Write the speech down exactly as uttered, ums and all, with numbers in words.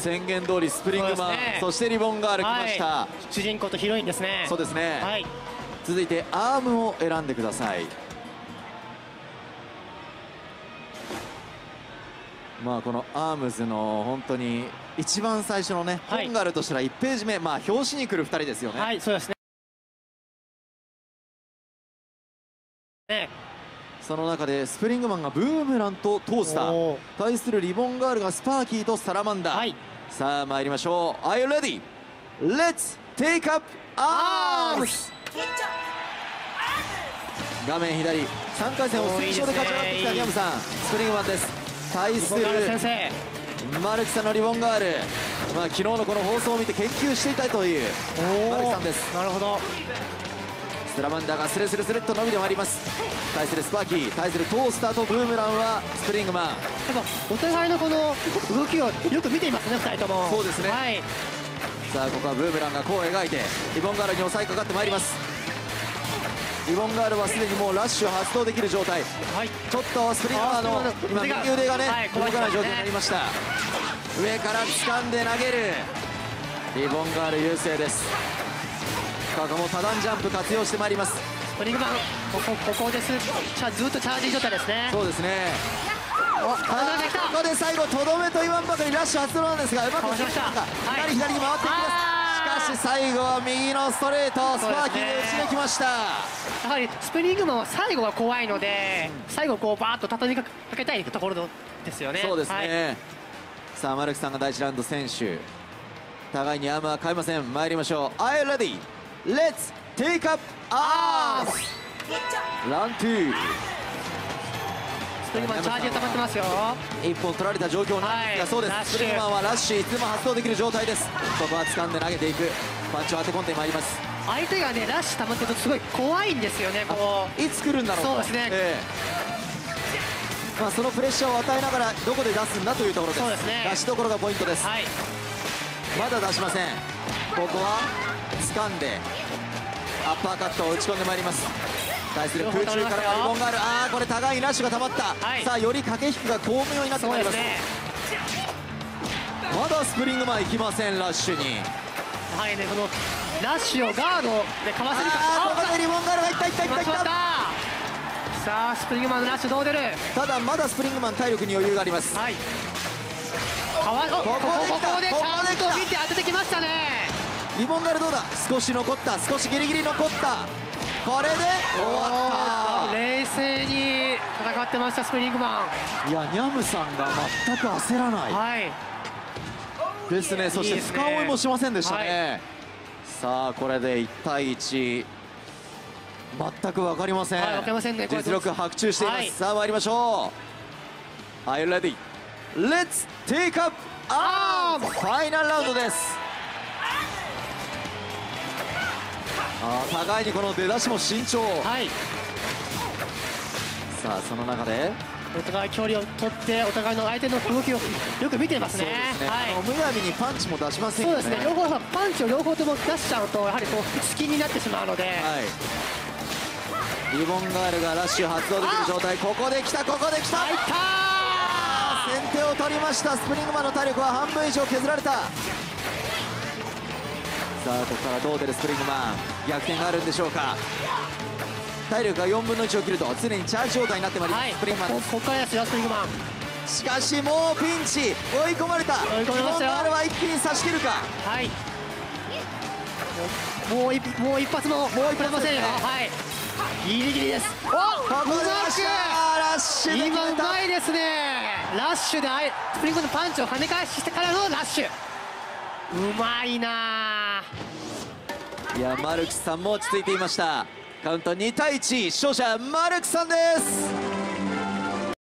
宣言通りスプリングマン、ね、そしてリボンガール来ました、はい、主人公とヒロインですね。そうですね、はい、続いてアームを選んでください。まあこのアームズの本当に一番最初のね、はい、本があるとしたらいちページ目、まあ表紙に来るふたりですよね。はい、そうですね。その中でスプリングマンがブームランとトースター、対するリボンガールがスパーキーとサラマンダー、はい、さあ参りましょう。 Are you ready? Let's take up arms! 画面左さんかい戦を推奨で勝ち上がってきたギャムさん、スプリングマンです。対するマルキさんのリボンガール、まあ、昨日のこの放送を見て研究していたというマルキさんです。なるほど。スラマンダーがスレスレスレっと伸びてまいります。対するスパーキー、対するトースターとブームランはスプリングマン。やっぱお互いのこの動きをよく見ていますね、ふたりとも。そうですね、はい、さあここはブームランが弧を描いてリボンガールに抑えかかってまいります。リボンガールはすでにもうラッシュを発動できる状態、はい、ちょっとスプリングマンの今右腕がね、はい、動かない状況になりました。上から掴んで投げるリボンガール優勢です。ここも多段ジャンプ活用してまいります。スプリングマン、ここここです。ずっとチャージ状態ですね。そうですね。ここで最後とどめと言わんばかりラッシュ発動なんですが、うまくいきました。左左に回っていきます。最後は右のストレート、スパーキーで打ち抜きました。やはりスプリングマンは最後が怖いので、最後こうバーッと畳みかけたいところですよね。そうですね、はい、さあマルクさんがだいいちラウンド選手、互いにアームは変えません。参りましょう。 Are you ready? Let's take up arms! ランツー。スプリングマンチャージが溜まってますよ。いっぽん取られた状況なんですが、そうです、スプリングマンはラッシュいつでも発動できる状態です。ここは掴んで投げていく、パンチを当て込んでまいります。相手がねラッシュ溜まってるとすごい怖いんですよね。こういつ来るんだろうと。そうですね、えーまあ、そのプレッシャーを与えながらどこで出すんだというところです。そうですね、出しどころがポイントです、はい、まだ出しません。ここは掴んでアッパーカットを打ち込んでまいります。対する空中からリボンガール、あーこれ互いにラッシュがたまった、はい、さあより駆け引きが巧妙になってまいります。まだスプリングマン行きません、ラッシュに。はいね、このラッシュをガードでかわせるか。あーここでリボンガールがいったいったいったいった。さあスプリングマンのラッシュどう出る。ただまだスプリングマン体力に余裕があります、はい、かわここでちゃんと見て当ててきましたね。リボンガールどうだ、少し残った、少しギリギリ残った。これで終わった。冷静に戦ってましたスプリングマン。いや、ニャムさんが全く焦らない、はい、ですね。そして深追いもしませんでしたね、はい、さあこれでいちたいいち、全く分かりません、はい、分かりませんね、実力伯仲しています、はい、さあ参りましょう。 Are you ready? Let's take up arms! ファイナルラウンドです。ああ互いにこの出だしも慎重、はい、さあその中でお互い距離を取ってお互いの相手の動きをよく見てますね。むやみにパンチも出しませんよね。そうですね、両方パンチを両方とも出しちゃうとやはりこう隙になってしまうので、はい、リボンガールがラッシュ発動できる状態。ここで来た、ここで来た、入ったー、先手を取りました。スプリングマンの体力は半分以上削られた。さあここからどう出るスプリングマン、逆転があるんでしょうか。体力がよんぶんのいちを切ると常にチャージ状態になってまいります、はい、スプリングマンです。ここからですよスプリングマン。しかしもうピンチ、追い込まれた。リボンガールは一気に差し切るか。はい、もう一発ももう一発ませんよ、ね、はい、ギリギリです。おっここでラッシュ、ラッシュで今うまいですね。ラッシュでスプリングマンのパンチを跳ね返してからのラッシュ、うまいな。いやマルクスさんも落ち着いていました。カウントにたいいち、勝者マルクスさんです。